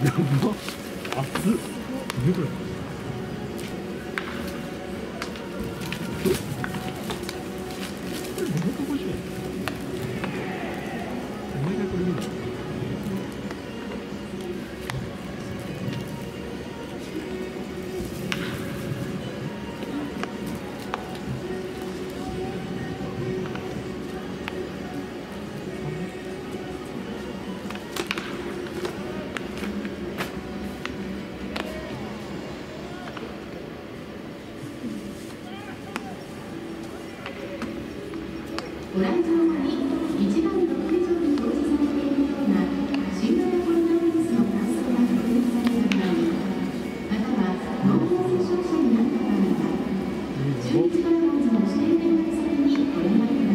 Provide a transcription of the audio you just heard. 熱っ。見てくれ。これ250円。毎回これ見る。ご覧のように一番の形状に表示されているような新型コロナウイルスの感染が確認された場合、または濃厚接触者になった場合は、11番ホームズの指定電話機にお電話ください。